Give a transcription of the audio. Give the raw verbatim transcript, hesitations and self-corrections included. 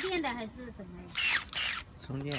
充电的还是什么呀？充电。